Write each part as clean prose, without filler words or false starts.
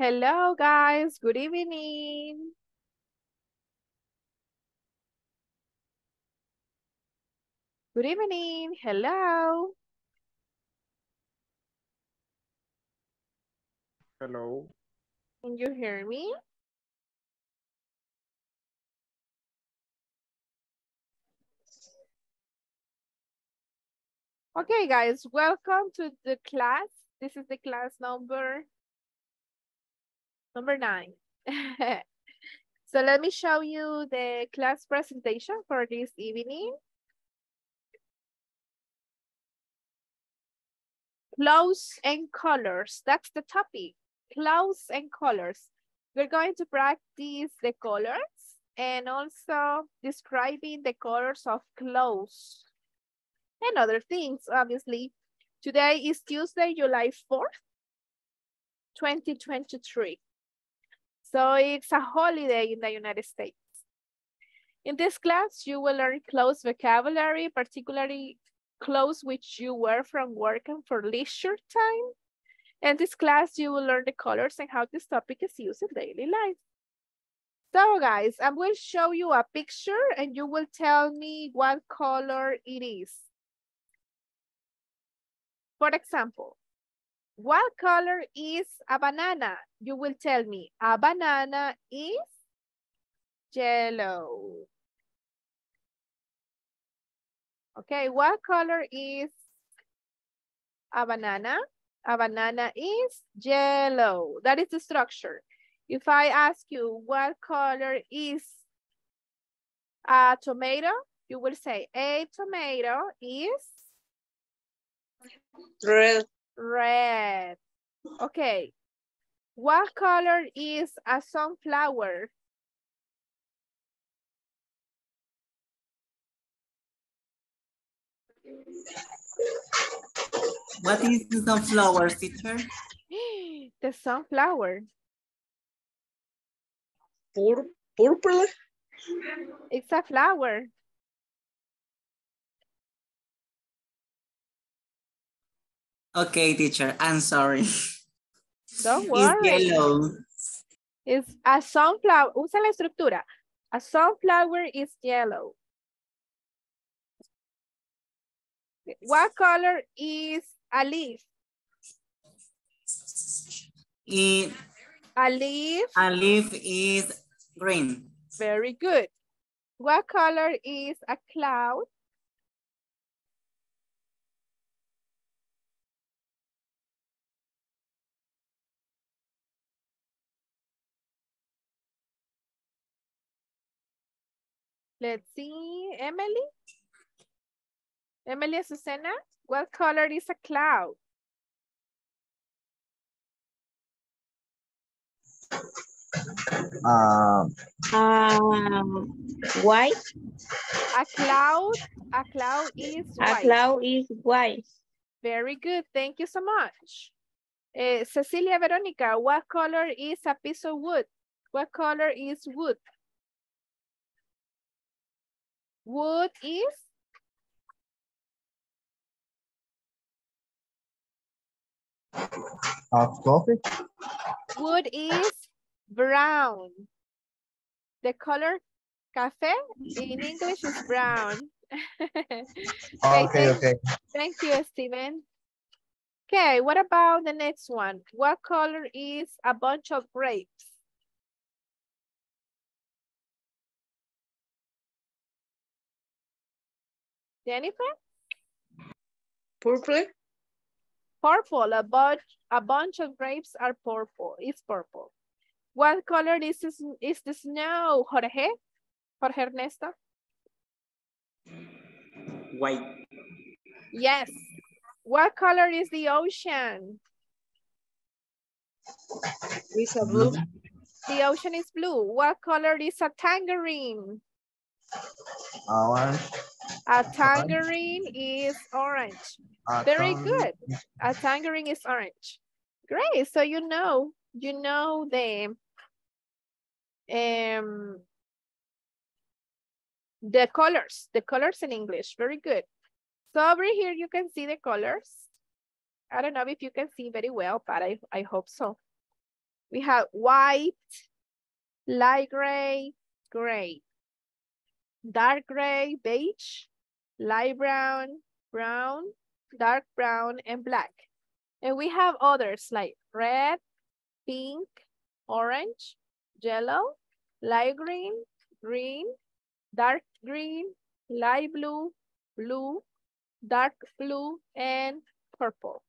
Hello, guys. Good evening. Good evening. Hello. Hello. Can you hear me? Okay, guys. Welcome to the class. This is the class number 9. So let me show you the class presentation for this evening. Clothes and colors, that's the topic, clothes and colors. We're going to practice the colors and also describing the colors of clothes and other things, obviously. Today is Tuesday, July 4th, 2023. So it's a holiday in the United States. In this class, you will learn clothes vocabulary, particularly clothes which you wear from work and for leisure time. In this class, you will learn the colors and how this topic is used in daily life. So guys, I will show you a picture and you will tell me what color it is. For example, what color is a banana? You will tell me a banana is yellow. Okay, what color is a banana? A banana is yellow. That is the structure. If I ask you what color is a tomato, you will say a tomato is red. Red. Okay. What color is a sunflower? What is the sunflower, teacher? The sunflower. Purple? It's a flower. Okay, teacher, I'm sorry. Don't worry. It's yellow. It's a sunflower. Usa la estructura. A sunflower is yellow. What color is a leaf? A leaf is green. Very good. What color is a cloud? Let's see, Emily. Emily Susana, what color is a cloud? White. A cloud is white. A cloud is white. Very good. Thank you so much. Cecilia Veronica, what color is a piece of wood? What color is wood? Wood is coffee. Wood is brown. The color café in English is brown. Okay. Thank you, Steven. Okay, what about the next one? What color is a bunch of grapes? Jennifer? Purple. Purple. A bunch of grapes are purple. It's purple. What color is the snow, Jorge? Jorge Ernesto? White. Yes. What color is the ocean? It's a blue. The ocean is blue. What color is a tangerine? Orange. A tangerine is orange. Very good. A tangerine is orange. Great. So you know the colors. The colors in English. Very good. So over here you can see the colors. I don't know if you can see very well, but I hope so. We have white, light gray, gray, dark gray, beige, light brown, brown, dark brown, and black. And we have others like red, pink, orange, yellow, light green, green, dark green, light blue, blue, dark blue, and purple.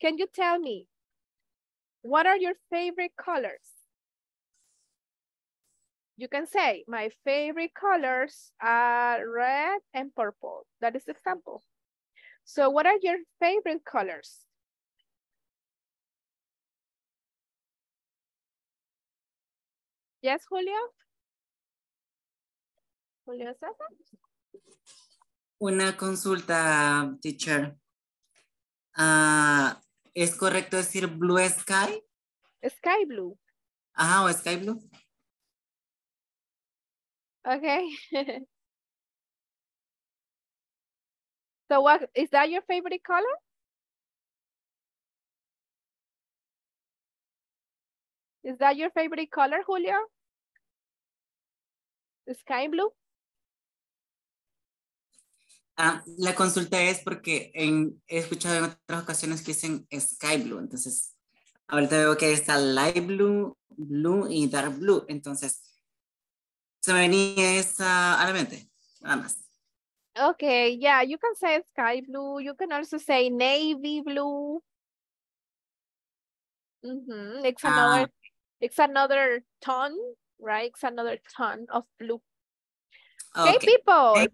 Can you tell me, what are your favorite colors? You can say, my favorite colors are red and purple. That is the example. So what are your favorite colors? Yes, Julio? Julio César? Una consulta, teacher. ¿Es correcto decir blue sky? Sky blue. Ajá, o sky blue. Okay. So what, is that your favorite color? Is that your favorite color, Julio? Sky blue? Ah, la consulta es porque he escuchado en otras ocasiones que dicen sky blue, entonces ahorita veo que está light blue, blue y dark blue, entonces se me venía esa a la mente, nada más. Okay, yeah, you can say sky blue, you can also say navy blue. Mm-hmm. It's another tone, right? It's another tone of blue. Okay, okay people.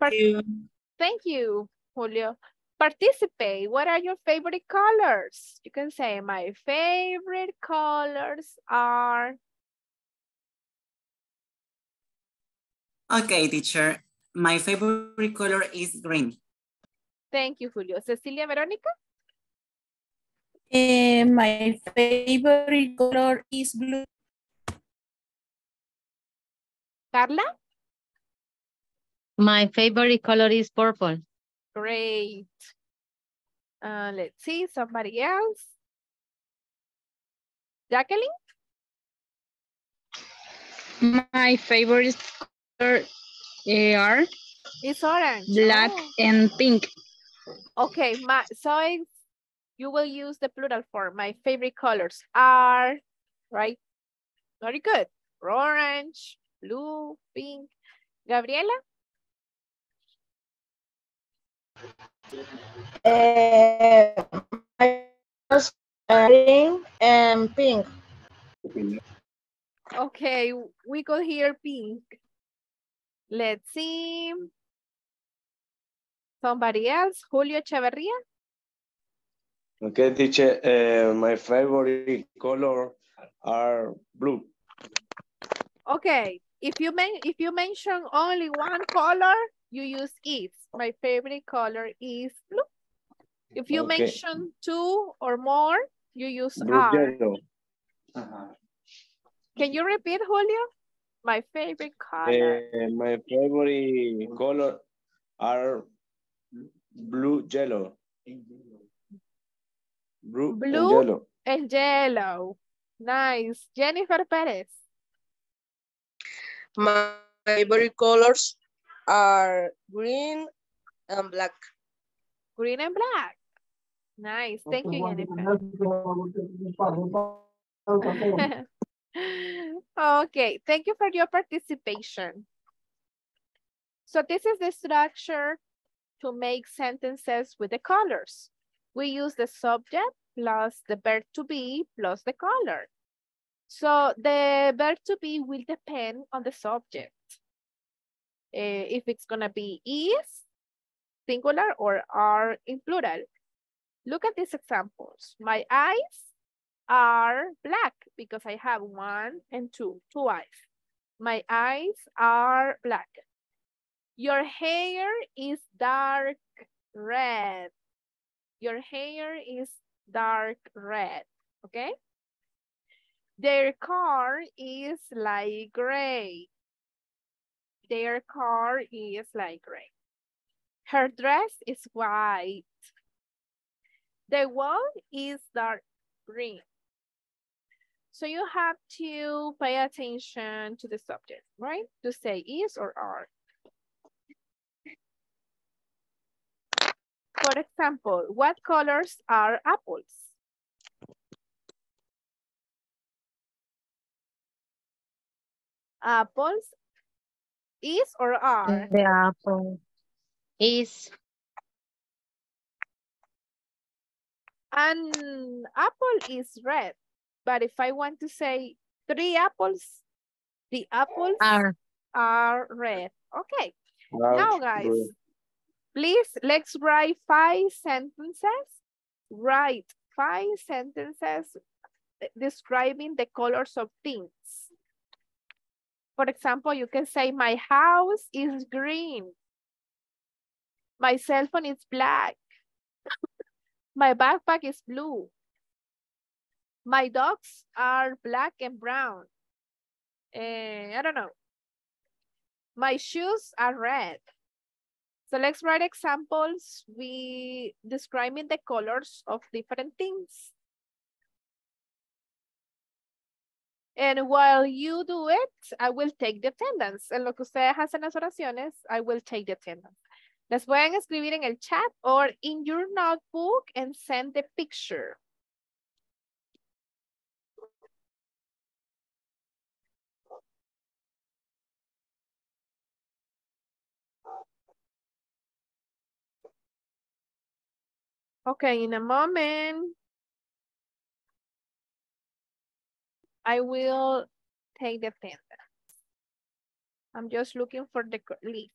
Thank you, Julio. Participate. What are your favorite colors? You can say, my favorite colors are... Okay, teacher. My favorite color is green. Thank you, Julio. Cecilia Verónica? My favorite color is blue. Carla? My favorite color is purple. Great. Let's see, somebody else. Jacqueline? My favorite color is orange. Black and pink. Okay, you will use the plural form. My favorite colors are, right? Very good. Orange, blue, pink. Gabriela? My colors are green and pink. Okay, we could hear pink. Let's see. Somebody else, Julio Echeverria? Okay, teacher, my favorite color are blue. Okay, if you mention only one color, you use is. My favorite color is blue. If you mention two or more, you use are. Can you repeat, Julio? My favorite color. My favorite color are blue, yellow. Blue and yellow. Nice. Jennifer Perez. My favorite colors are green and black. Green and black. Nice. Thank you, Jennifer. Okay. Thank you for your participation. So this is the structure to make sentences with the colors. We use the subject plus the verb to be plus the color. So the verb to be will depend on the subject. If it's gonna be is, singular, or are in plural. Look at these examples. My eyes are black because I have one and two eyes. My eyes are black. Your hair is dark red. Your hair is dark red, okay? Their car is light gray. Their car is light gray. Her dress is white. The wall is dark green. So you have to pay attention to the subject, right? To say is or are. For example, what colors are apples? Apples, is or are? The apple is. An apple is red, but if I want to say 3 apples, the apples are red. Okay, now guys, please let's write 5 sentences. Write 5 sentences describing the colors of things. For example, you can say my house is green. My cell phone is black. My backpack is blue. My dogs are black and brown. I don't know. My shoes are red. So let's write examples describing the colors of different things. And while you do it, I will take the attendance. En lo que ustedes hacen las oraciones, I will take the attendance. Las pueden escribir en el chat or in your notebook and send the picture. Okay, in a moment, I will take the pen. I'm just looking for the list.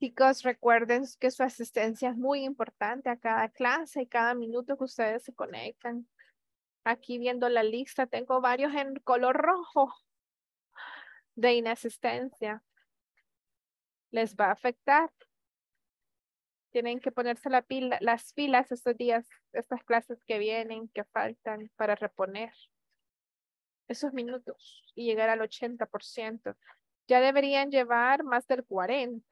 Chicos, recuerden que su asistencia es muy importante a cada clase y cada minuto que ustedes se conectan. Aquí viendo la lista, tengo varios en color rojo de inasistencia. Les va a afectar. Tienen que ponerse las pilas estos días, estas clases que vienen, que faltan para reponer esos minutos y llegar al 80%. Ya deberían llevar más del 40%.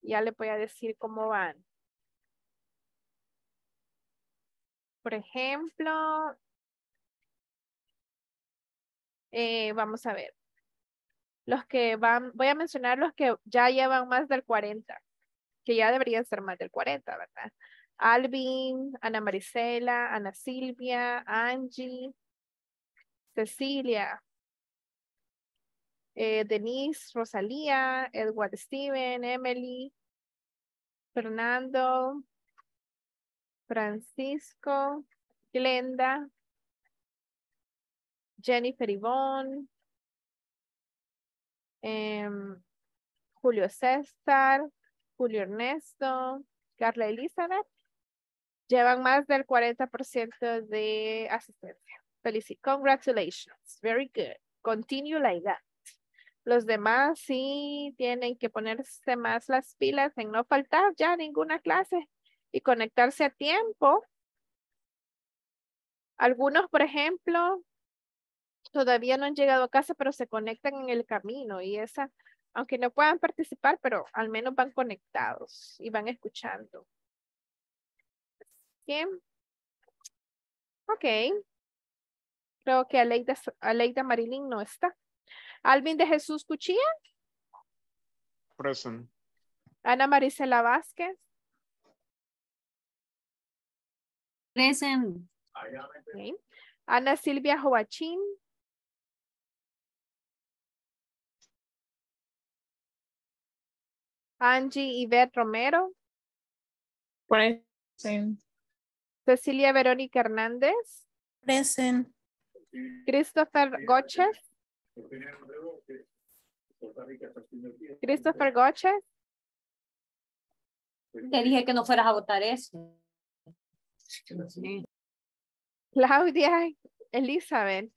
Ya le voy a decir cómo van. Por ejemplo, vamos a ver. Los que van, voy a mencionar los que ya llevan más del 40, que ya deberían ser más del 40, ¿verdad? Alvin, Ana Marisela, Ana Silvia, Angie, Cecilia. Denise, Rosalía, Edward Steven, Emily, Fernando, Francisco, Glenda, Jennifer Ivonne, Julio César, Julio Ernesto, Carla Elizabeth, llevan más del 40% de asistencia. Felicidades. Congratulations. Very good. Continue like that. Los demás sí tienen que ponerse más las pilas en no faltar ya ninguna clase y conectarse a tiempo. Algunos, por ejemplo, todavía no han llegado a casa, pero se conectan en el camino y esa, aunque no puedan participar, pero al menos van conectados y van escuchando. Bien. Ok. Creo que Aleida Marilyn no está. Alvin de Jesús Cuchilla. Present. Ana Marisela Vázquez. Present. Okay. Ana Silvia Joachim. Angie Yvette Romero. Present. Cecilia Verónica Hernández. Present. Christopher Góchez. Christopher Góchez. Te dije que no fueras a votar eso. Sí. Claudia Elizabeth.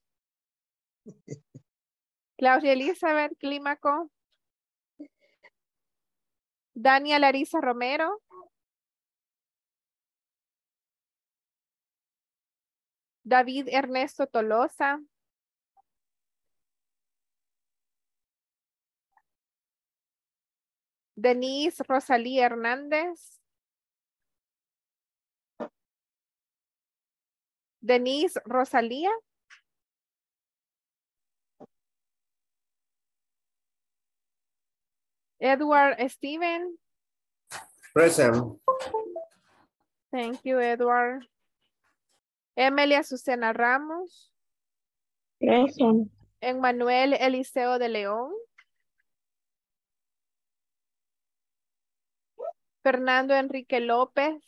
Claudia Elizabeth Clímaco. Dania Larissa Romero. David Ernesto Tolosa. Denise Rosalí Hernández. Denise Rosalía. Edward Steven. Present. Thank you, Edward. Emily Azucena Ramos. Present. Emmanuel Eliseo de León. Fernando Enrique López.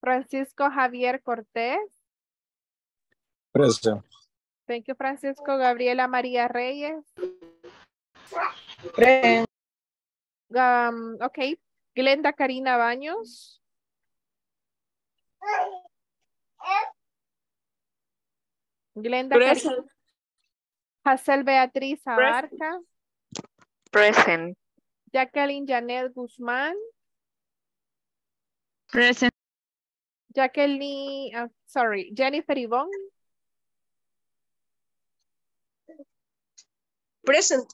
Francisco Javier Cortés. Present. Thank you, Francisco. Gabriela María Reyes. Present. Okay. Glenda Karina Baños. Glenda Karina. Hazel Beatriz Abarca. Present. Jacqueline Janet Guzmán. Present. Jacqueline, sorry, Jennifer Ivonne. Present.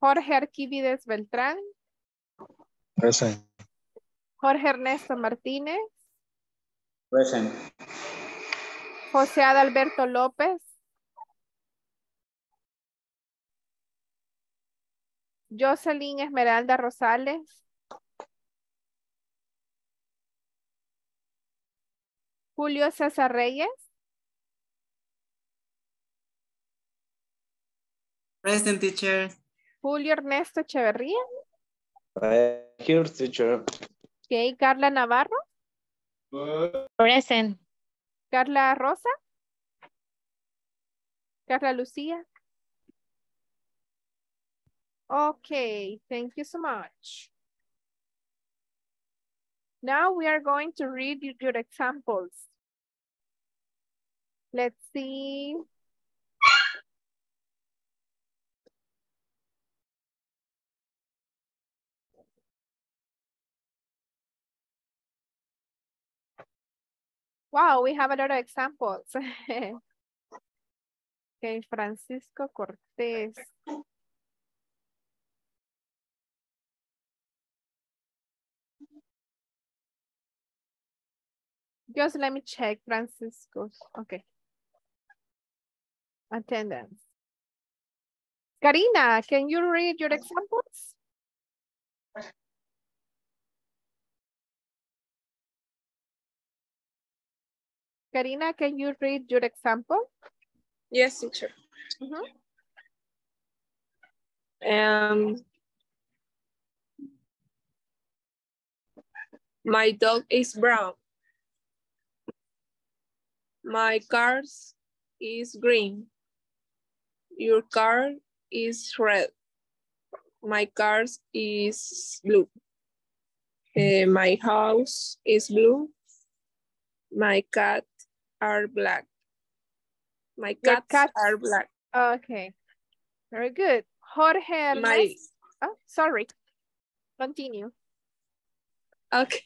Jorge Arquívides Beltrán. Present. Jorge Ernesto Martínez. Present. José Adalberto López. Jocelyn Esmeralda Rosales. Julio César Reyes. Present, teacher. Julio Ernesto Echeverría. Here, teacher. Okay, Carla Navarro. Present. Carla Rosa. Carla Lucía. Okay, thank you so much. Now we are going to read your examples. Let's see. Wow, we have a lot of examples. Okay, Francisco Cortés. Just let me check Francisco's, okay. Attendance. Karina, can you read your examples? Karina, can you read your example? Yes, teacher. My dog is brown. My car is green. Your car is red. My car is blue. My house is blue. My cat are black. My cats are black. Okay, very good. Jorge. Oh, sorry. Continue. Okay.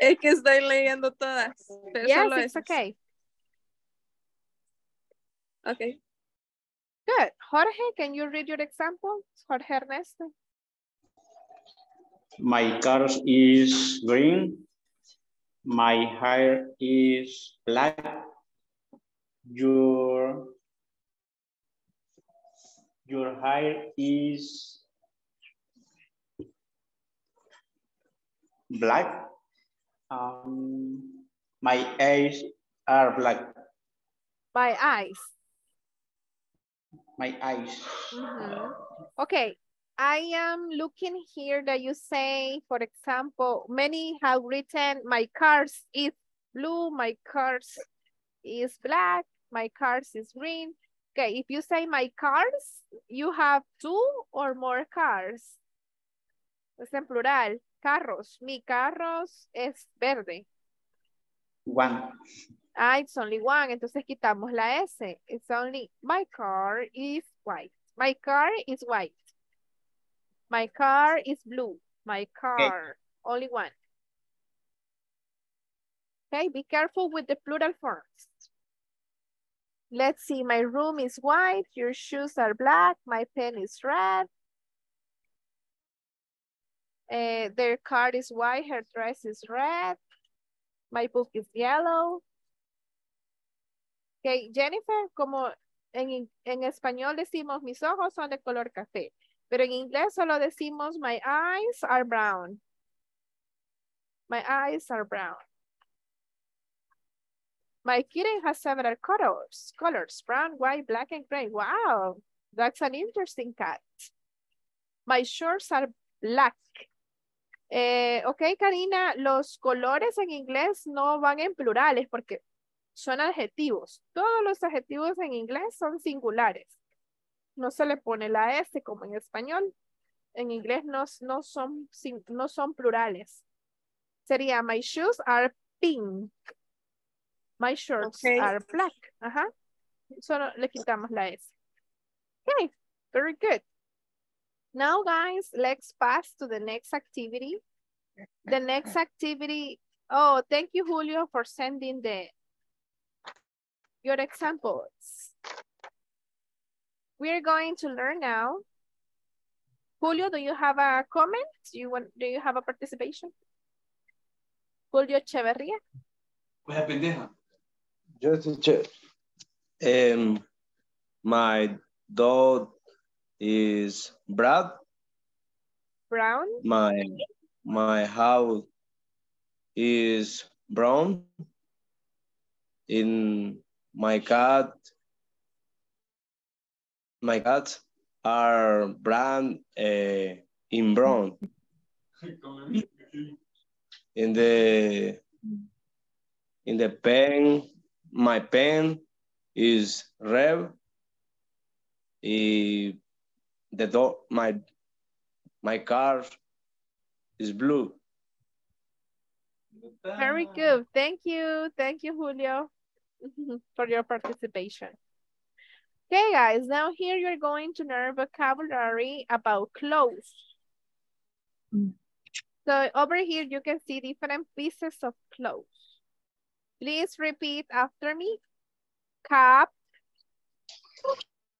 Es que estoy leyendo todas. Yes, it's okay. Okay. Good. Jorge, can you read your example? Jorge Ernesto. My car is green. My hair is black. Your hair is black. My eyes are black. My eyes. My eyes. Okay, I am looking here that you say, for example, many have written my cars is blue, my cars is black, my cars is green. Okay, if you say my cars, you have two or more cars. Es en plural. Carros. Mi carros es verde. One. Ah, it's only one. Entonces quitamos la S. It's only my car is white. My car is white. My car is blue. My car, okay. Only one. Okay, be careful with the plural forms. Let's see, my room is white, your shoes are black, my pen is red. Their card is white, her dress is red. My book is yellow. Okay, Jennifer, como en español decimos mis ojos son de color café, pero en inglés solo decimos my eyes are brown. My eyes are brown. My kitten has several colors, brown, white, black, and gray. Wow, that's an interesting cat. My shorts are black. Ok, Karina, los colores en inglés no van en plurales porque son adjetivos. Todos los adjetivos en inglés son singulares. No se le pone la S como en español. En inglés no son plurales. Sería, my shoes are pink. My shorts are black. Ajá. Solo le quitamos la S. Okay, very good. Now, guys, let's pass to the next activity. The next activity, oh, thank you, Julio, for sending your examples. We're going to learn now. Julio, do you have a comment? Do you have a participation? Julio Echeverria? Pues pendeja. Just to check. My dog is brown. My house is brown. In my cats are brown in brown. In the pen, my pen is red. The dog, my car is blue. Very good. Thank you, Julio, for your participation. Okay, guys, now here you're going to learn vocabulary about clothes. So over here you can see different pieces of clothes. Please repeat after me. Cap.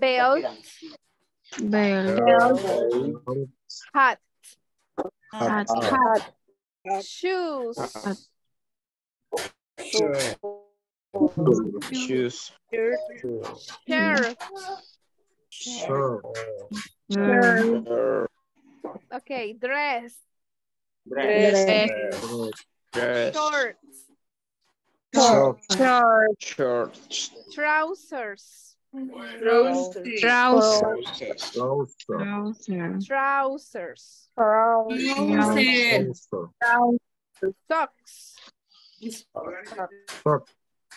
Belt. Belt. Hat. Hat. Hat. Shoes. Shoes. Shirt. Shirt. Okay, dress. Dress. Shorts. Shorts. Trousers. Trousers. Trousers. Trousers. Trousers. Socks.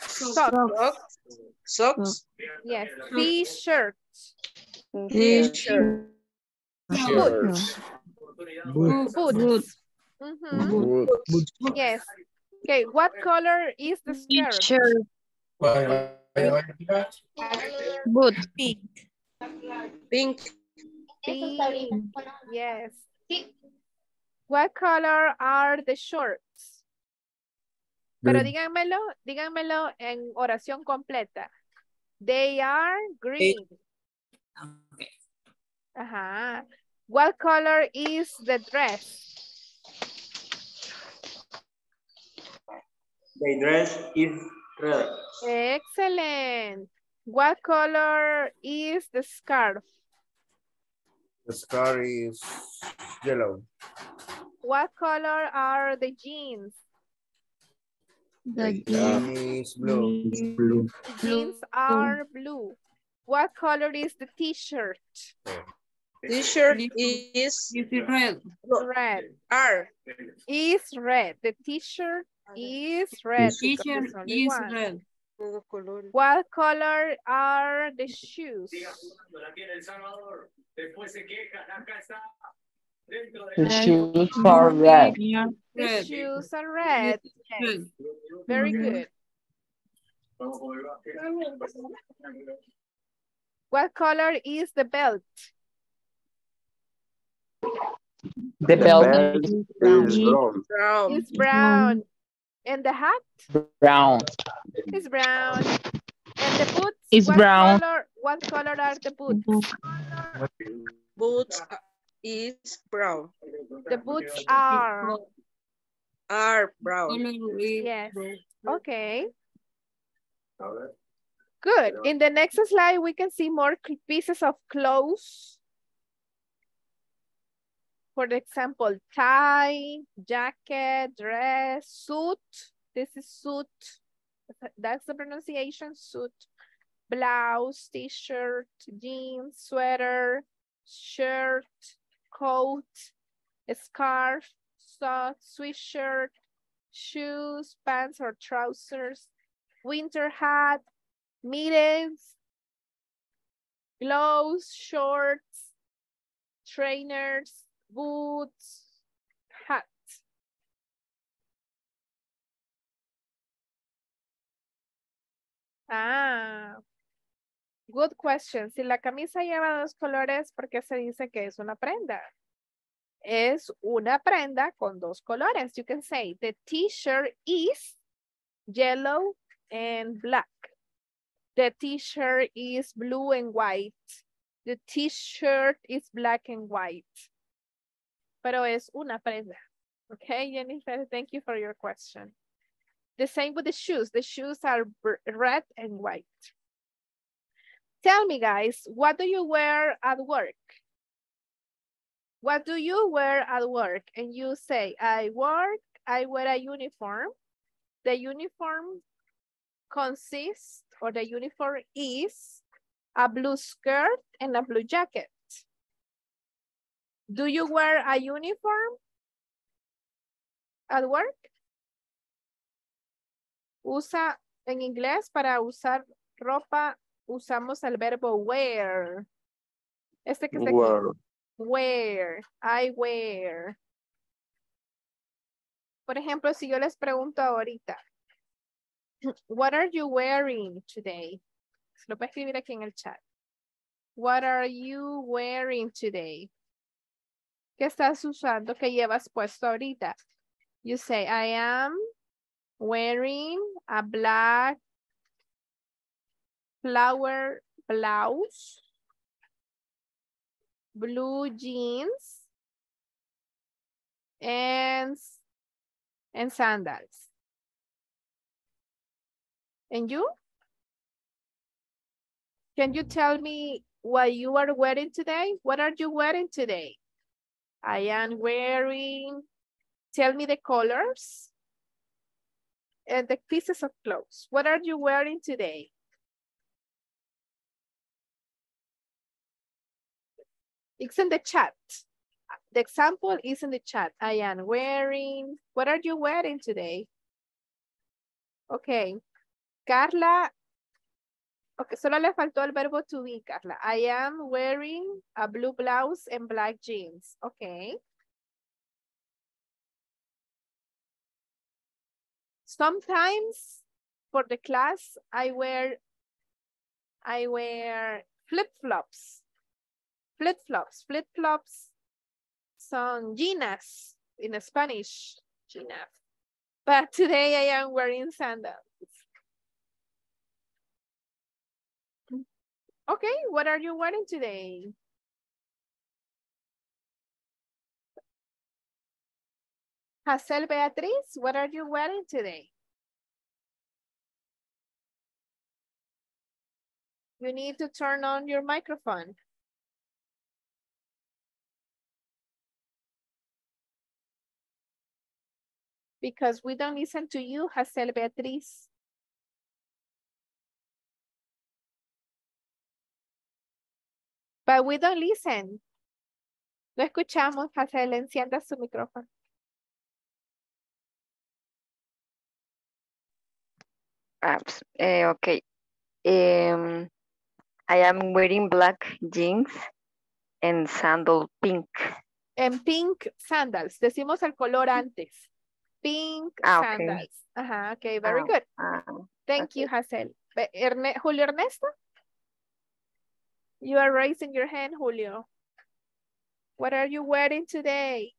Socks. Socks. Socks. Yes. T-shirts. T-shirts. Boots. Boots. Yes. Okay, what color is the skirt? Good. Pink. Pink. Pink. Yes. What color are the shorts? Green. Pero díganmelo en oración completa. They are green. Okay. Ajá. What color is the dress? The dress is red. Excellent. What color is the scarf? The scarf is yellow. What color are the jeans? The jeans is blue. Jeans are blue. What color is the t-shirt? T-shirt is red. Red. R. Is red. The t-shirt is red. The t-shirt is red. What color are the shoes? The shoes are red. The shoes are red. Yes. Very good. What color is the belt? The belt is brown. It's brown. And the hat? Brown. It's brown. And the boots? It's brown. What color are the boots? Boots is brown. The boots are? Are brown. Yes. Okay. Good. In the next slide, we can see more pieces of clothes. For example, tie, jacket, dress, suit. This is suit. That's the pronunciation, suit. Blouse, t-shirt, jeans, sweater, shirt, coat, scarf, socks, sweatshirt, shoes, pants or trousers, winter hat, mittens, gloves, shorts, trainers, boots, hat. Ah, good question. Si la camisa lleva dos colores, ¿por qué se dice que es una prenda? Es una prenda con dos colores. You can say the t-shirt is yellow and black. The t-shirt is blue and white. The t-shirt is black and white. Pero es una prenda. Okay, Jennifer, thank you for your question. The same with the shoes. The shoes are red and white. Tell me, guys, what do you wear at work? What do you wear at work? And you say, I wear a uniform. The uniform consists, or the uniform is a blue skirt and a blue jacket. Do you wear a uniform at work? Usa, en inglés, para usar ropa, usamos el verbo wear. Este que está aquí. Wear. I wear. Por ejemplo, si yo les pregunto ahorita, what are you wearing today? Se lo voy a escribir aquí en el chat. What are you wearing today? ¿Qué estás usando? ¿Qué llevas puesto ahorita? You say, I am wearing a black flower blouse, blue jeans, and sandals. And you? Can you tell me what you are wearing today? What are you wearing today? I am wearing, tell me the colors and the pieces of clothes. What are you wearing today? It's in the chat. The example is in the chat. I am wearing, what are you wearing today? Okay, Carla. Okay, solo le faltó el verbo to be, Carla. I am wearing a blue blouse and black jeans. Okay. Sometimes for the class, I wear flip-flops. Flip-flops. Flip-flops son ginas in Spanish. Ginas. But today I am wearing sandals. Okay, what are you wearing today? Hazel Beatriz, what are you wearing today? You need to turn on your microphone. Because we don't listen to you, Hazel Beatriz. But we don't listen. No escuchamos. Hazel, encienda su micrófono. Okay. I am wearing black jeans and sandal pink. And pink sandals. Decimos el color antes. Pink sandals. Okay. Ajá, okay, very good. Thank you, Hazel. Julio Ernesto? You are raising your hand, Julio. What are you wearing today?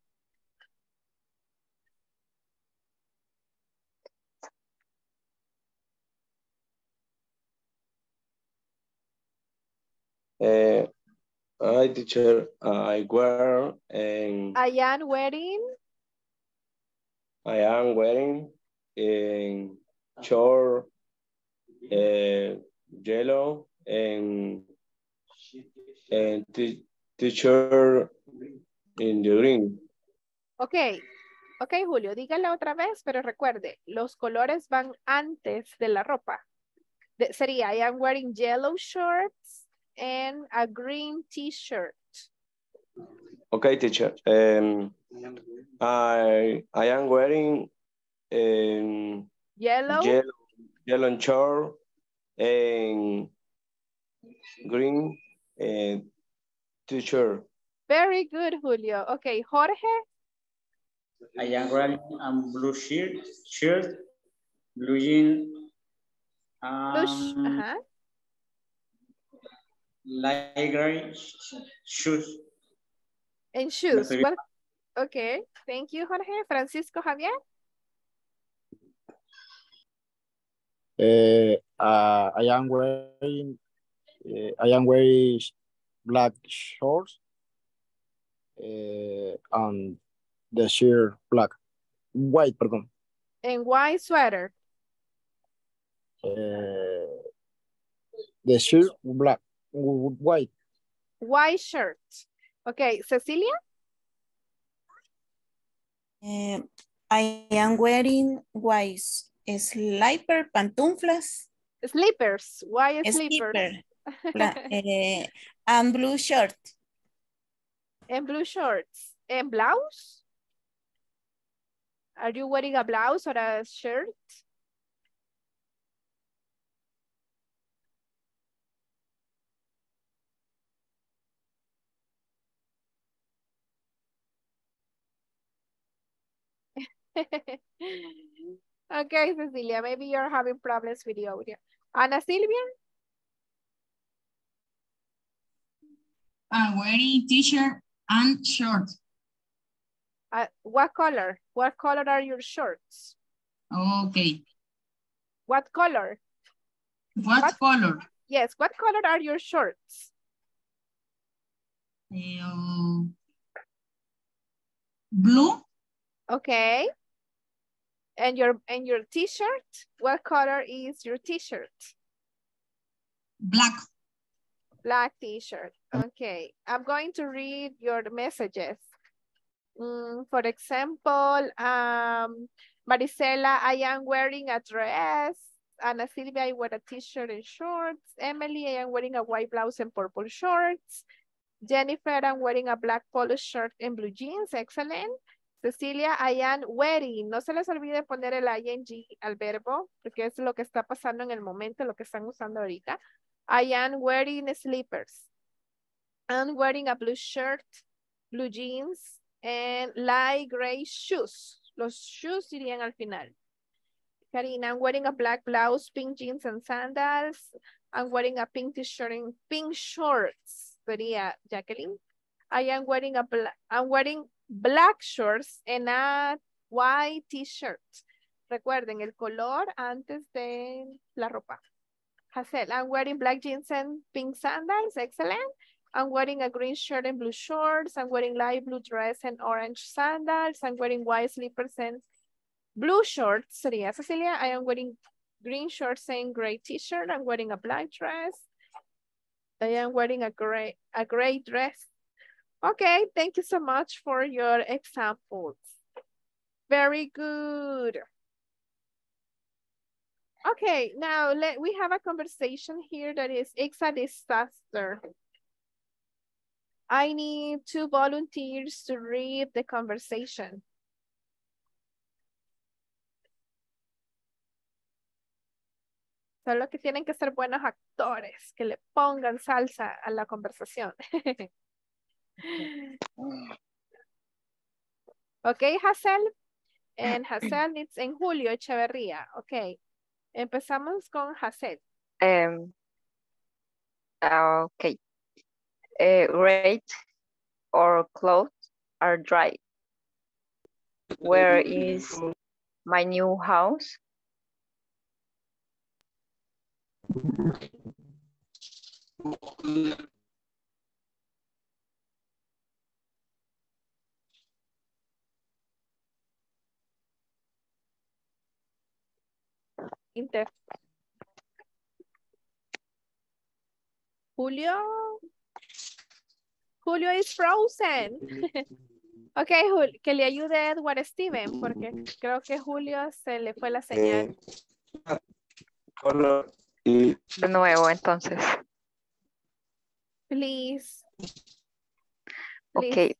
Hi, teacher. I am wearing in short, yellow, and t-shirt in the green. Okay. Okay, Julio, dígala otra vez, pero recuerde, los colores van antes de la ropa. Sería, I am wearing yellow shorts and a green t-shirt. Okay, teacher. I am wearing yellow shirt and green t-shirt. Very good, Julio. Okay, Jorge. I am wearing a blue shirt, blue jeans, light gray shoes. And shoes. Well, okay, thank you, Jorge. Francisco Javier? I am wearing black shorts and the sheer white. And white sweater. The sheer white. White shirt. Okay, Cecilia? I am wearing white slipper pantuflas. Slippers, white slippers. And blue shirt. And blue shorts. And blouse? Are you wearing a blouse or a shirt? Okay, Cecilia, maybe you're having problems with the audio. Ana Silvia? I'm wearing t-shirt and shorts. What color? What color are your shorts? Okay. What color? What color? Yes, what color are your shorts? Blue. Okay. And your t-shirt? What color is your t-shirt? Black. Black t-shirt. Okay. I'm going to read your messages. For example, Marisela, I am wearing a dress. Ana Silvia, I wear a t-shirt and shorts. Emily, I am wearing a white blouse and purple shorts. Jennifer, I'm wearing a black polo shirt and blue jeans. Excellent. Cecilia, I am wearing. No se les olvide poner el ing al verbo, porque es lo que está pasando en el momento, lo que están usando ahorita. I am wearing slippers. I'm wearing a blue shirt, blue jeans, and light gray shoes. Los shoes irían al final. Karina, I'm wearing a black blouse, pink jeans, and sandals. I'm wearing a pink t-shirt and pink shorts. Sería Jacqueline. I'm wearing black shorts and a white t-shirt. Recuerden el color antes de la ropa. Hazel, I'm wearing black jeans and pink sandals. Excellent. I'm wearing a green shirt and blue shorts. I'm wearing light blue dress and orange sandals. I'm wearing white slippers and blue shorts. Sería Cecilia. I am wearing green shorts and gray t-shirt. I'm wearing a black dress. I am wearing a gray dress. Okay, thank you so much for your examples. Very good. Okay, now we have a conversation here that is, it's a disaster. I need two volunteers to read the conversation. Solo que tienen que ser buenos actores, que le pongan salsa a la conversación. Okay, Hazel. And Hazel, it's en Julio Echeverría. Okay. Empezamos con Hazel. Okay. Great. Our clothes are dry. Where is my new house? Julio is frozen. Ok, Julio, que le ayude Edward Steven, porque creo que Julio se le fue la señal. Hola. De nuevo, entonces. Please. Ok.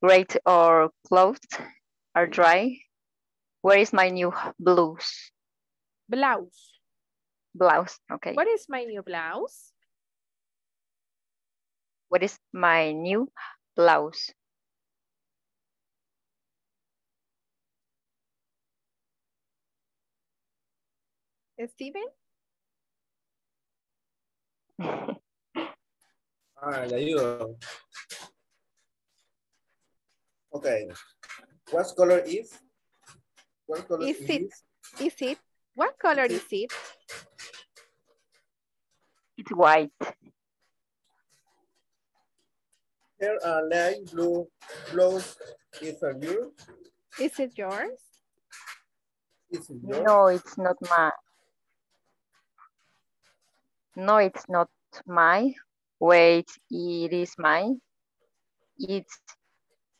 Great, our clothes are dry. Where is my new blouse? Blouse, okay. What is my new blouse? What is my new blouse? Steven? There you go. Okay. What color is? What color is it? What color is it? It's white. Here are light blue blouse. Is it yours? Is it yours? No, it's not mine. No, it's not mine. Wait, it is mine. It's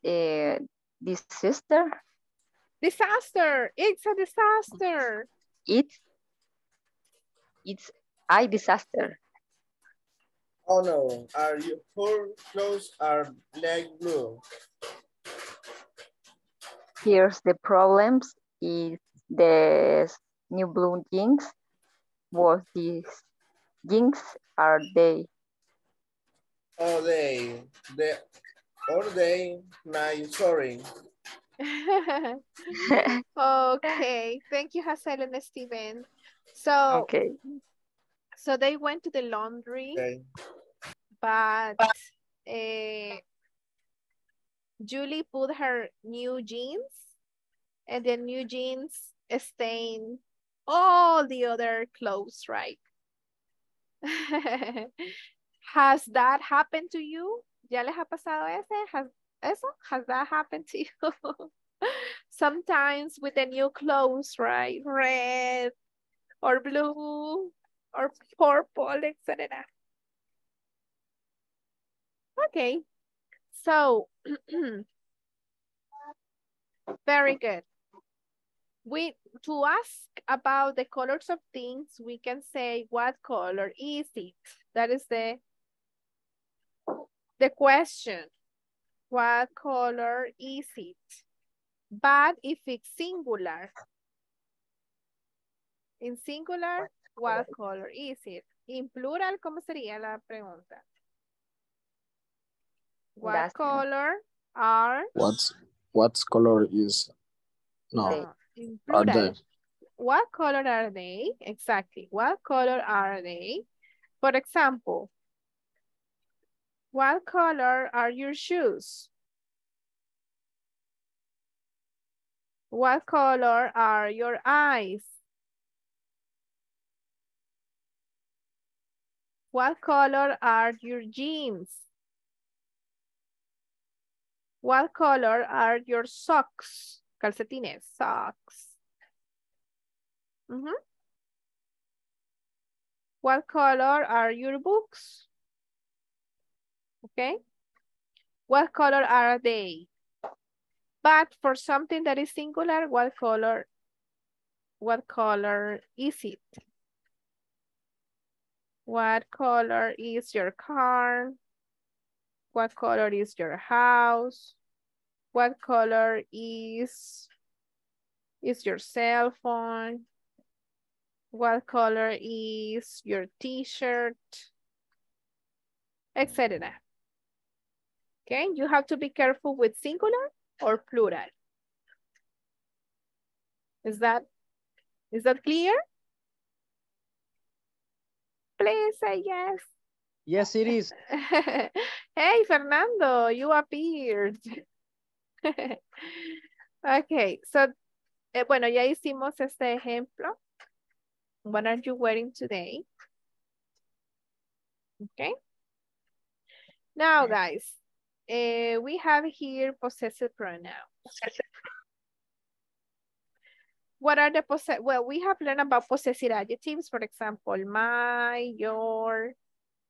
this sister. Disaster! It's a disaster. It's a disaster. Oh no! Are you poor? Clothes are light blue. Here's the problems. Is the new blue jeans? Was these jeans are they? Oh, they my sorry. Okay, thank you, Hazel and Steven. So they went to the laundry, okay. but Julie put her new jeans, and the new jeans stain all the other clothes, right? Has that happened to you? ¿Ya les ha pasado ese? Has that happened to you? Sometimes with the new clothes, right? Red or blue or purple, etc. Okay, so very good. To ask about the colors of things, we can say, what color is it? That is the question. What color is it? But if it's singular, in singular, what color is it? In plural, ¿cómo sería la pregunta? What color is? No. In plural, are they? What color are they? Exactly. What color are they? For example, what color are your shoes? What color are your eyes? What color are your jeans? What color are your socks? Calcetines, socks. What color are your books? Okay, what color are they? But for something that is singular, what color is it? What color is your car? What color is your house? What color is your cell phone? What color is your t-shirt? Etc. Okay, you have to be careful with singular or plural. Is that clear? Please say yes. Yes, it is. Hey, Fernando, you appeared. Okay, so, bueno, ya hicimos este ejemplo. What are you wearing today? Okay. Now, guys, we have here possessive pronouns. What are the possessive? Well, we have learned about possessive adjectives, for example, my, your,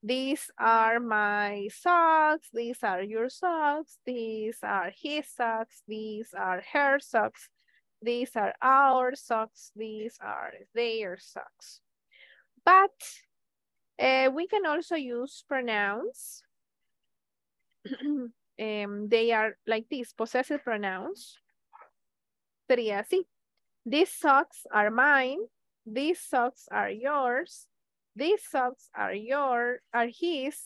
these are my socks, these are your socks, these are his socks, these are her socks, these are our socks, these are their socks. But we can also use pronouns. They are like this, possessive pronouns. Sería así. These socks are mine. These socks are yours. These socks are his.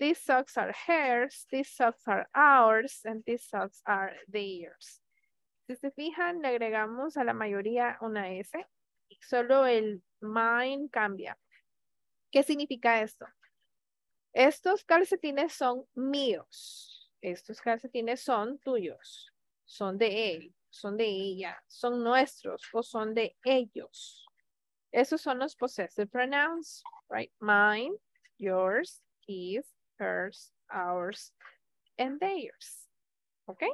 These socks are hers. These socks are ours. And these socks are theirs. Si se fijan, le agregamos a la mayoría una S. Solo el mine cambia. ¿Qué significa esto? Estos calcetines son míos. Estos calcetines son tuyos. Son de él. Son de ella, son nuestros o son de ellos. Esos son los possessive pronouns, right? Mine, yours, his, hers, ours, and theirs, okay?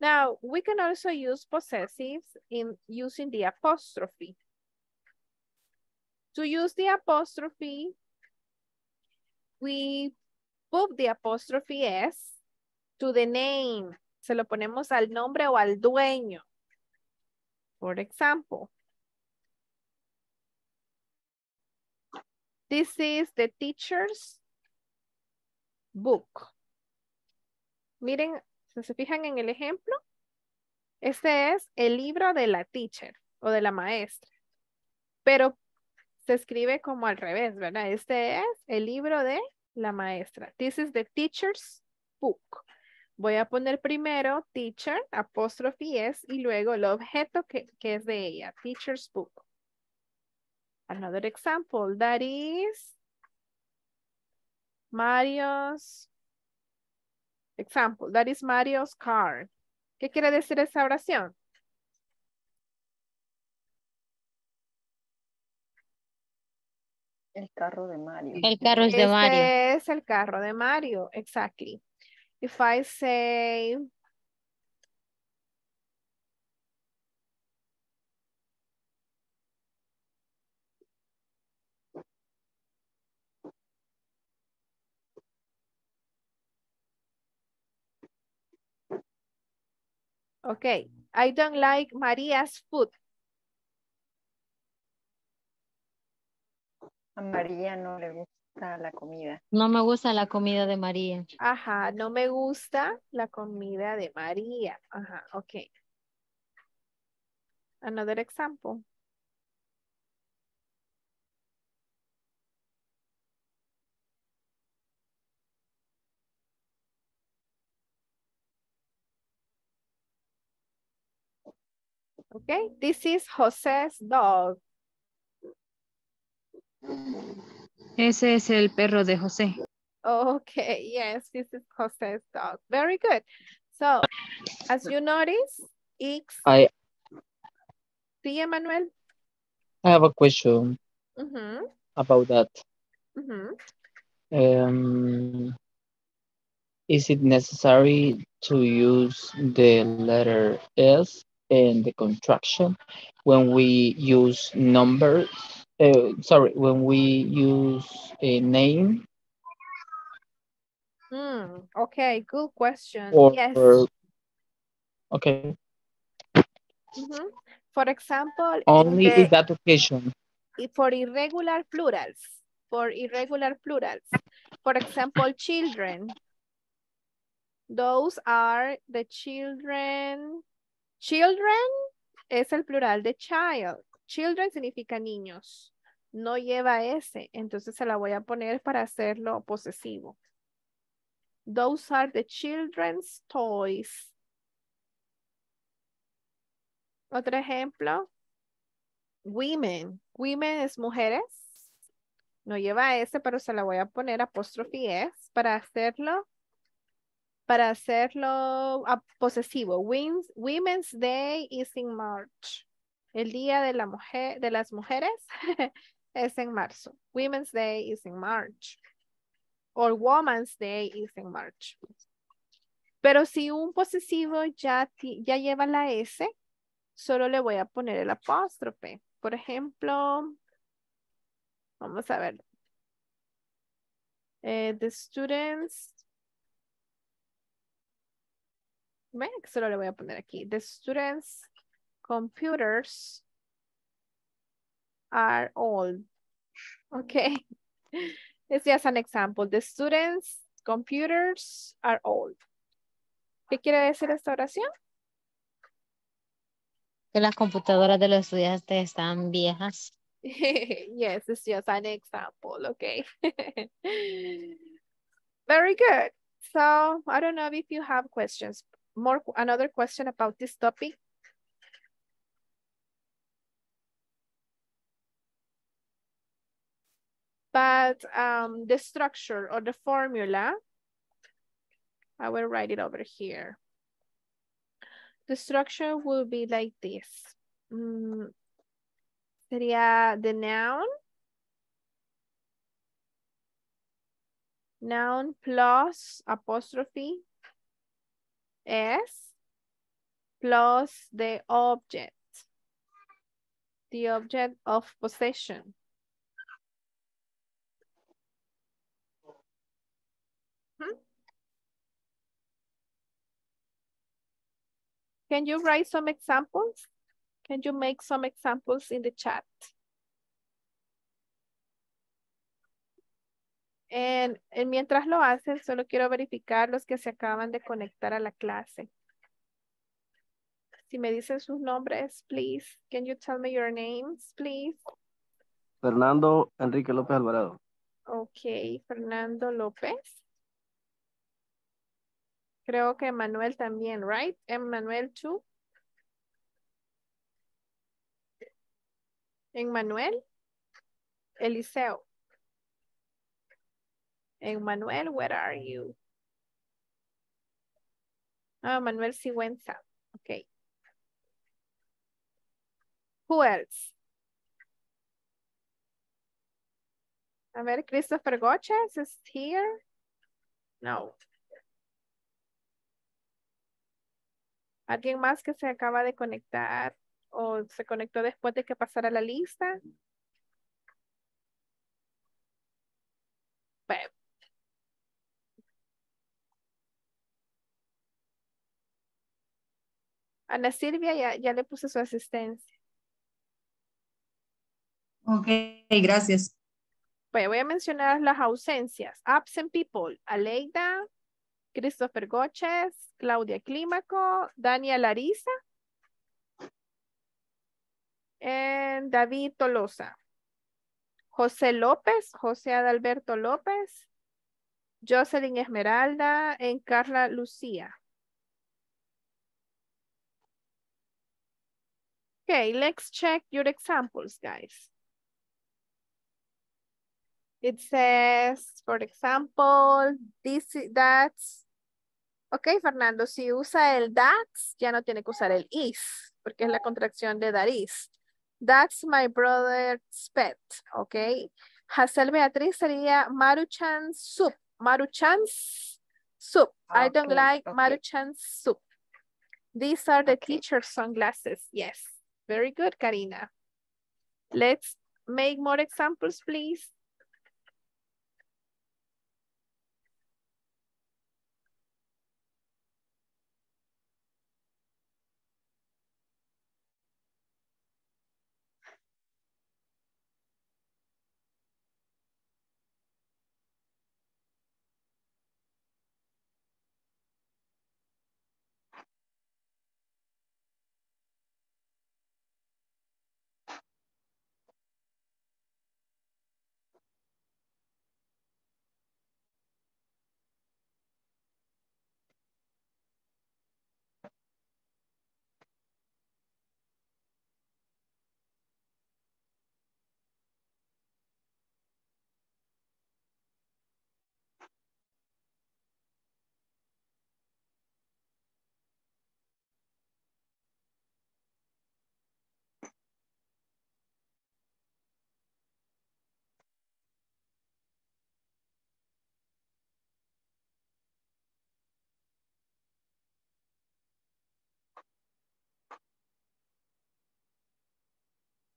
Now, we can also use possessives in using the apostrophe. To use the apostrophe, we put the apostrophe S to the name. Se lo ponemos al nombre o al dueño. For example, this is the teacher's book. Miren, si se fijan en el ejemplo, este es el libro de la teacher o de la maestra. Pero se escribe como al revés, ¿verdad? Este es el libro de la maestra. This is the teacher's book. Voy a poner primero teacher, apóstrofe S, y luego el objeto que es de ella, teacher's book. Another example, that is Mario's, example, that is Mario's car. ¿Qué quiere decir esa oración? El carro de Mario. El carro es de Mario. Este es el carro de Mario, exactly. If I say, okay, I don't like Maria's food. A María no le gusta la comida. No me gusta la comida de María. Ajá, no me gusta la comida de María. Ajá, okay. Another example. Okay, this is José's dog. Ese es el perro de José. Okay, yes, this is José's dog. Very good. So, as you notice, it's... See, Emmanuel? I have a question about that. Is it necessary to use the letter S and the contraction when we use numbers? When we use a name. Okay, good question. Okay. For example, only in that occasion. For irregular plurals. For example, children. Those are the children. Children es el plural de child. Children significa niños. No lleva S, entonces se la voy a poner para hacerlo posesivo. Those are the children's toys. Otro ejemplo. Women. Women es mujeres. No lleva S, pero se la voy a poner apóstrofe S para hacerlo posesivo. Women's Day is in March. El día de la mujer, de las mujeres es en marzo. Women's Day is in March. Or Woman's Day is in March. Pero si un posesivo ya lleva la S, solo le voy a poner el apóstrofe. Por ejemplo, vamos a ver. The students. Solo le voy a poner aquí. The students' computers are old. Okay. It's just an example. The students' computers are old. ¿Qué quiere decir esta oración? Que las computadoras de los estudiantes están viejas. Yes, it's just an example, okay? Very good. So, I don't know if you have questions. Another question about this topic? But the structure or the formula, I will write it over here. The structure will be like this. Sería the noun. Noun plus apostrophe S plus the object of possession. Can you write some examples? Can you make some examples in the chat? And mientras lo hacen, solo quiero verificar los que se acaban de conectar a la clase. Si me dicen sus nombres, please. Can you tell me your names, please? Fernando Enrique López Alvarado. Okay, Fernando López. Creo que Manuel también, right? Emmanuel too. Emmanuel. Eliseo. Emmanuel, where are you? Ah, Manuel Sigüenza. Okay. Who else? A ver, Christopher Goches is here? No. ¿Alguien más que se acaba de conectar o se conectó después de que pasara la lista? Bueno. Ana Silvia ya le puse su asistencia. Ok, gracias. Bueno, voy a mencionar las ausencias. Absent people. Aleida. Christopher Goches, Claudia Clímaco, Dania Larisa, and David Tolosa, José López, José Adalberto López, Jocelyn Esmeralda, and Carla Lucía. Okay, let's check your examples, guys. It says, for example, this, that's. Ok, Fernando, si usa el that's, ya no tiene que usar el is, porque es la contracción de that is. That's my brother's pet, ok. Hazel Beatriz sería Maruchan's soup. Maruchan's soup. Okay, I don't like Maruchan's soup. These are the teacher's sunglasses. Yes, very good, Karina. Let's make more examples, please.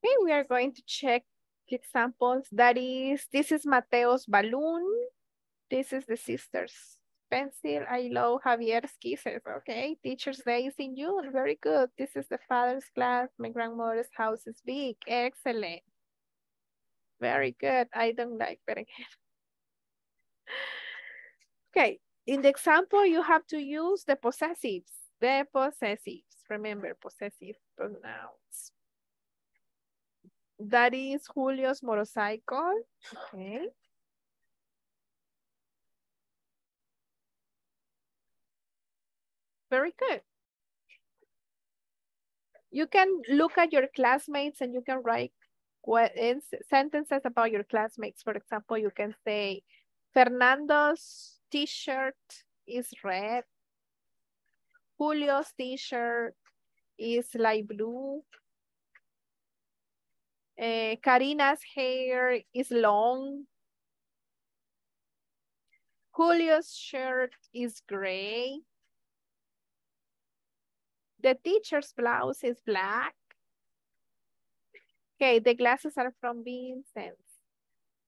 Okay, we are going to check examples. That is, this is Mateo's balloon. This is the sister's pencil. I love Javier's kisses. Okay, Teacher's Day is in June. Very good. This is the father's class. My grandmother's house is big. Excellent. Very good. I don't like that again. Okay, in the example, you have to use the possessives. The possessives. Remember, possessive pronouns. That is Julio's motorcycle. Okay. Very good. You can look at your classmates and you can write sentences about your classmates. For example, you can say, Fernando's t-shirt is red. Julio's t-shirt is light blue. Karina's hair is long. Julio's shirt is gray. The teacher's blouse is black. Okay, the glasses are from Vincent.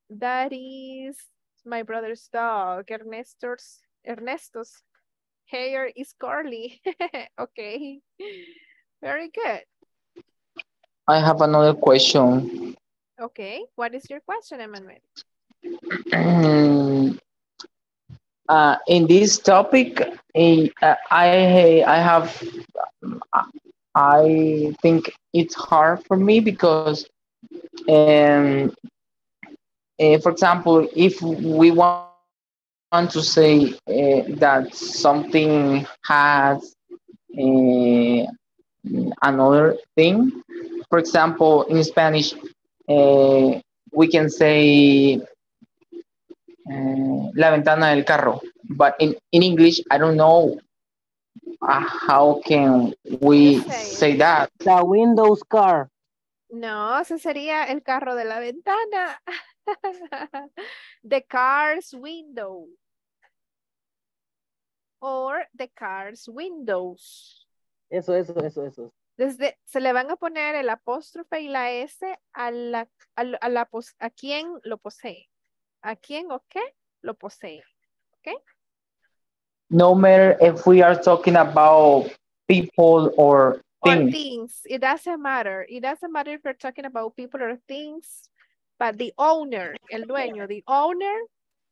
That is my brother's dog. Ernesto's hair is curly. Okay, very good. I have another question. Okay, what is your question, Emmanuel? In this topic, I think it's hard for me because, for example, if we want to say that something has another thing, for example, in Spanish, we can say la ventana del carro, but in English, I don't know how can we say that. The Windows car. No, ese sería el carro de la ventana. The car's window. Or the car's windows. Eso. Desde, se le van a poner el apóstrofe y la S a quien lo posee. ¿A quién o qué lo posee? Okay? No matter if we are talking about people or things. Or things. It doesn't matter. It doesn't matter if we're talking about people or things, but the owner, el dueño, the owner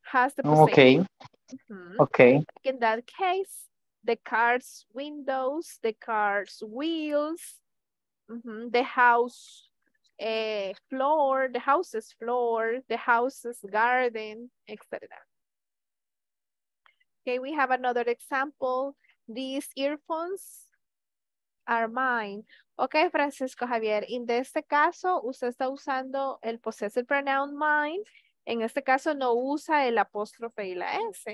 has the possession. Okay. Mm-hmm. Okay. In that case, the car's windows, the car's wheels, the house floor, the house's floor, the house's garden, etc. Okay, we have another example. These earphones are mine. Okay, Francisco Javier, en este caso, usted está usando el possessive pronoun mine. En este caso, no usa el apóstrofe y la S,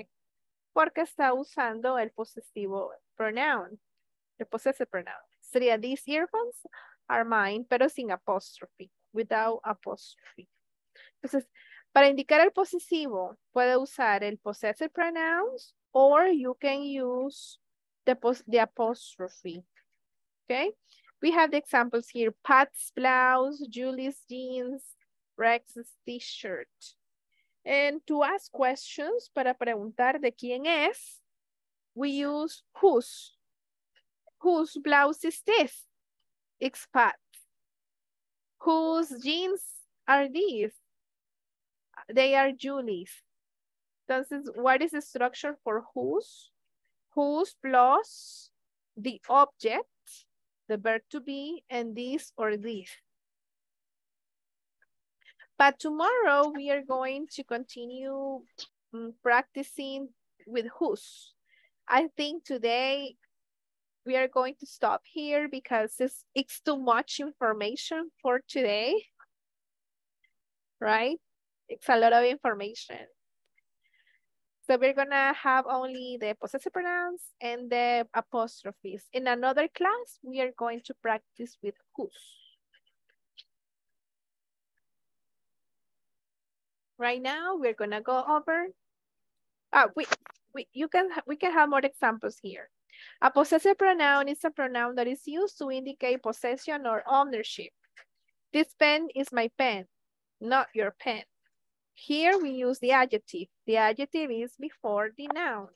porque está usando el posesivo pronoun, el possessive pronoun. Sería, these earphones are mine, pero sin apóstrofe, without apóstrofe. Entonces, para indicar el posesivo, puede usar el possessive pronouns, or you can use the apóstrofe. Okay? We have the examples here. Pat's blouse, Julie's jeans, Rex's t-shirt. And to ask questions, para preguntar de quién es, we use whose. Whose blouse is this? It's Pat. Whose jeans are these? They are Julie's. Entonces, what is the structure for whose? Whose plus the object, the verb to be, and this or these. But tomorrow we are going to continue practicing with whose. I think today we are going to stop here because it's too much information for today, right? It's a lot of information. So we're gonna have only the possessive pronouns and the apostrophes. In another class, we are going to practice with whose. Right now, we're gonna go over. We can have more examples here. A possessive pronoun is a pronoun that is used to indicate possession or ownership. This pen is my pen, not your pen. Here we use the adjective. The adjective is before the noun.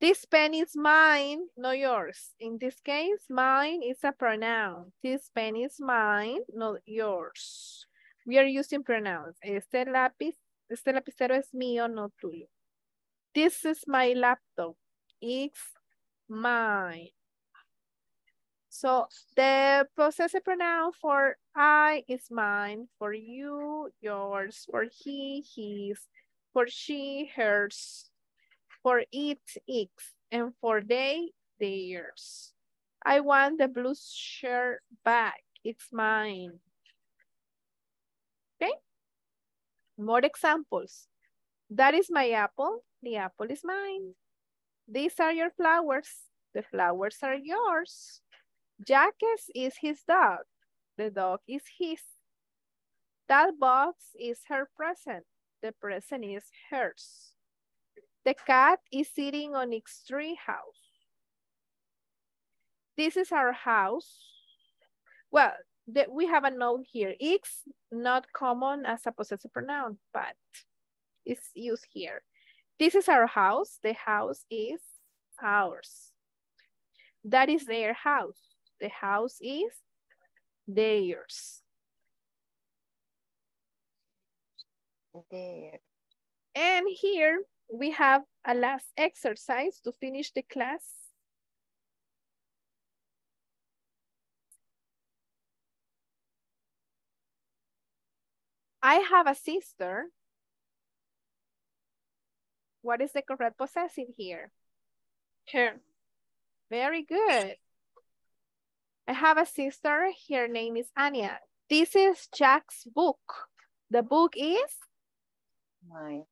This pen is mine, not yours. In this case, mine is a pronoun. This pen is mine, not yours. We are using pronouns. Este lapicero es mío, no tuyo. This is my laptop. It's mine. So the possessive pronoun for I is mine, for you, yours, for he, his, for she, hers, for it, its, and for they, theirs. I want the blue shirt back. It's mine. Okay? More examples. That is my apple. The apple is mine. These are your flowers. The flowers are yours. Jacques is his dog. The dog is his. That box is her present. The present is hers. The cat is sitting on its tree house. This is our house. Well, we have a note here. It's not common as a possessive pronoun, but it's used here. This is our house. The house is ours. That is their house. The house is theirs. There. And here we have a last exercise to finish the class. I have a sister. What is the correct possessive here? Her. Very good. I have a sister, her name is Anya. This is Jack's book. The book is? Mine.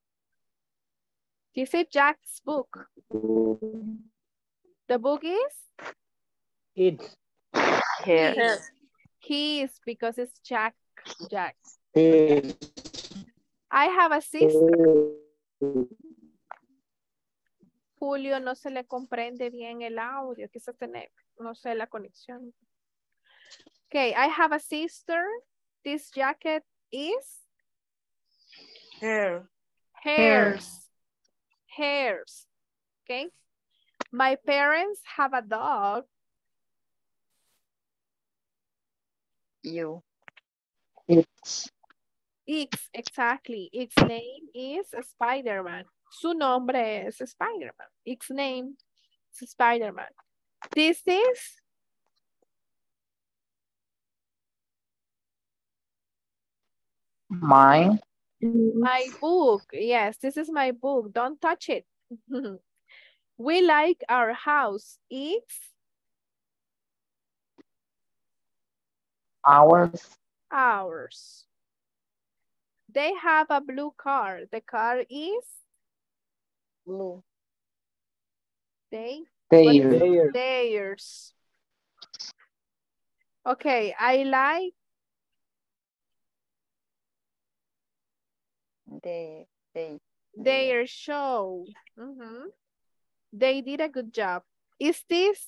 This is Jack's book. The book is? It's his. His, because it's Jack. Jack. His. I have a sister. Julio, no se le comprende bien el audio. Quizás tener, no sé, la conexión. Okay, I have a sister. This jacket is? Hair. Hairs. Hairs. Okay. My parents have a dog. You. It's. It's, exactly. Its name is Spider-Man. Su nombre es Spider-Man. Its name is Spider-Man. This is my book. Yes, this is my book. Don't touch it. We like our house. It's ours. Ours. They have a blue car. The car is blue. Theirs. Okay, I like their show. Mm-hmm. They did a good job. Is this?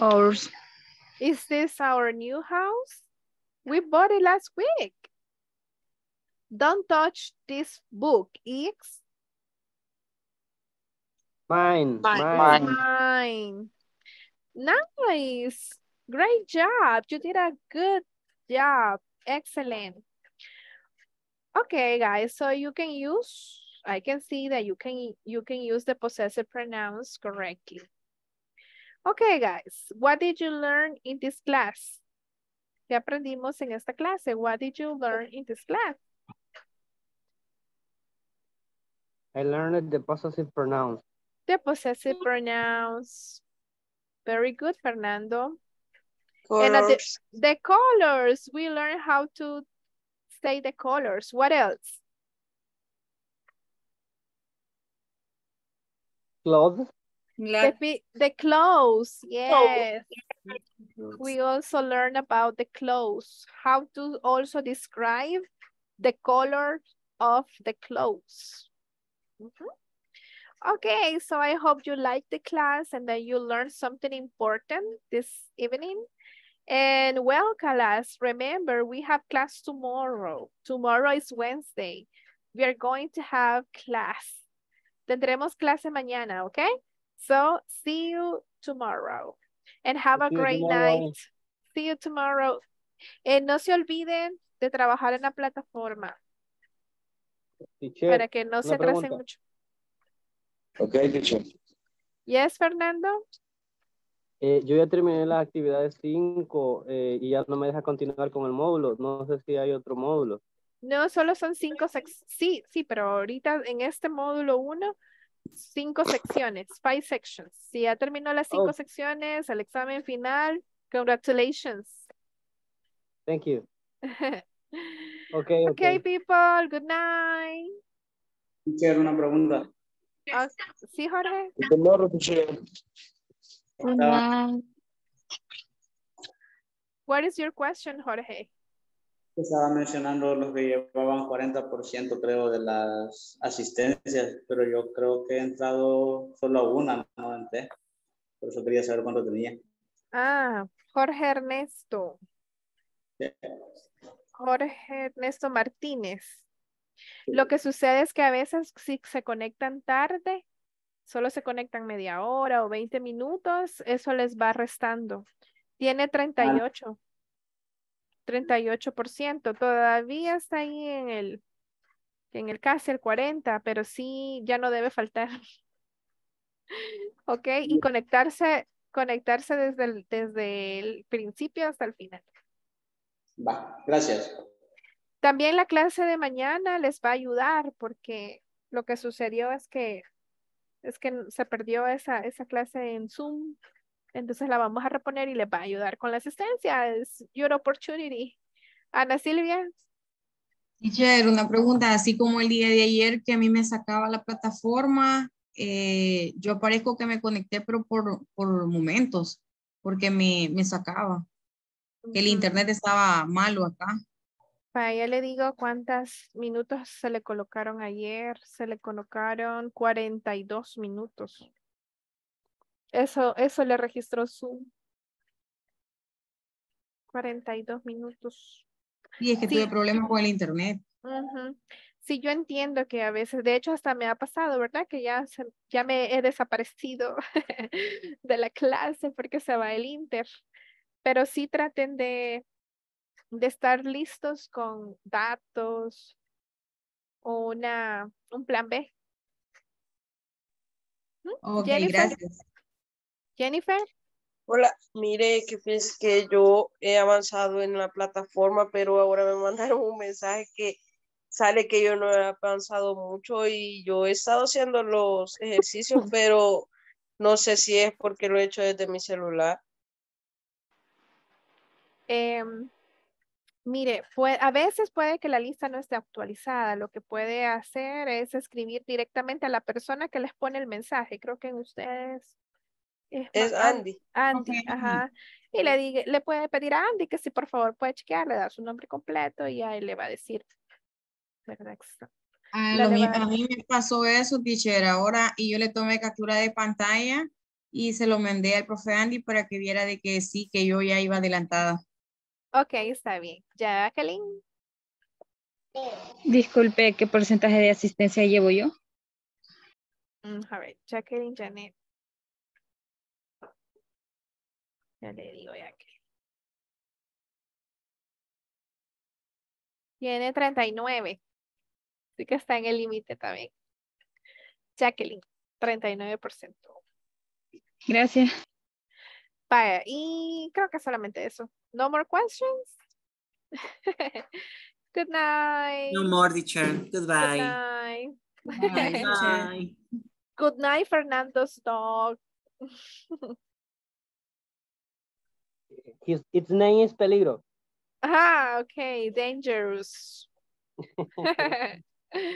Ours. Is this our new house? We bought it last week. Don't touch this book. It's mine. Nice. Great job. You did a good job. Excellent. Okay, guys. So you can use, I can see that you can use the possessive pronouns correctly. Okay, guys. What did you learn in this class? ¿Qué aprendimos en esta clase? What did you learn in this class? I learned the possessive pronouns. The possessive pronouns. Very good, Fernando. Colors. And the colors. We learned how to say the colors. What else? Clothes. The clothes. Yes. Clothes. We also learned about the clothes. How to also describe the color of the clothes. Mm-hmm. Okay, so I hope you like the class and that you learned something important this evening. And well, class, remember we have class tomorrow. Tomorrow is Wednesday. We are going to have class. Tendremos clase mañana, okay? So see you tomorrow and have a great night. See you tomorrow. And no se olviden de trabajar en la plataforma. Teacher, para que no se atrasen mucho. Okay, teacher. Yes, Fernando. Yo ya terminé las actividades 5 y ya no me deja continuar con el módulo. No sé si hay otro módulo. No, solo son 5. Sí, sí, pero ahorita en este módulo 1, 5 secciones, 5 sections. Si ya terminó las 5 secciones, el examen final, congratulations. Thank you. Okay, people, good night. Teacher, una pregunta. Sí, Jorge. Good night. What is your question, Jorge? Estaba mencionando los que llevaban 40% creo de las asistencias, pero yo creo que he entrado solo a una, no antes. Por eso quería saber cuánto tenía. Ah, Jorge Ernesto. Yeah. Jorge Ernesto Martínez. Lo que sucede es que a veces si se conectan tarde, solo se conectan media hora o 20 minutos, eso les va restando. Tiene 38%. Todavía está ahí en el casi el 40, pero sí, ya no debe faltar. Ok, y conectarse desde el principio hasta el final. Va, gracias. También la clase de mañana les va a ayudar porque lo que sucedió es que se perdió esa clase en Zoom. Entonces la vamos a reponer y les va a ayudar con la asistencia. Es your opportunity. Ana Silvia. Teacher, una pregunta. Así como el día de ayer que a mí me sacaba la plataforma, yo parezco que me conecté, pero por momentos, porque me sacaba. El internet estaba malo acá. Para ella le digo cuántos minutos se le colocaron ayer. Se le colocaron 42 minutos. Eso le registró Zoom. 42 minutos. Y es que tuve problemas con el internet. Sí, yo entiendo que a veces, de hecho hasta me ha pasado, ¿verdad? Que ya me he desaparecido de la clase porque se va el inter. Pero sí traten de estar listos con datos o un plan B. Ok, Jennifer. Gracias. Jennifer. Hola, mire que yo he avanzado en la plataforma, pero ahora me mandaron un mensaje que sale que yo no he avanzado mucho y yo he estado haciendo los ejercicios, pero no sé si es porque lo he hecho desde mi celular. Mire, a veces puede que la lista no esté actualizada. Lo que puede hacer es escribir directamente a la persona que les pone el mensaje. Creo que en ustedes es Andy. Andy, okay. Ajá. Y le puede pedir a Andy que si por favor puede chequear, le da su nombre completo y ahí le va a decir. ¿Verdad? A mí me pasó eso, teacher, ahora y yo le tomé captura de pantalla y se lo mandé al profe Andy para que viera de que sí, que yo ya iba adelantada. Ok, está bien. Jacqueline. Disculpe, ¿qué porcentaje de asistencia llevo yo? A ver, Jacqueline, Janet. Ya le digo Jacqueline. Tiene 39. Así que está en el límite también. Jacqueline, 39%. Gracias. Vaya, y creo que solamente eso. No more questions. Good night. No more, teacher. Goodbye. Good night. Bye. Bye. Good night, Fernando's dog. Its name is Peligro. Ah, okay. Dangerous.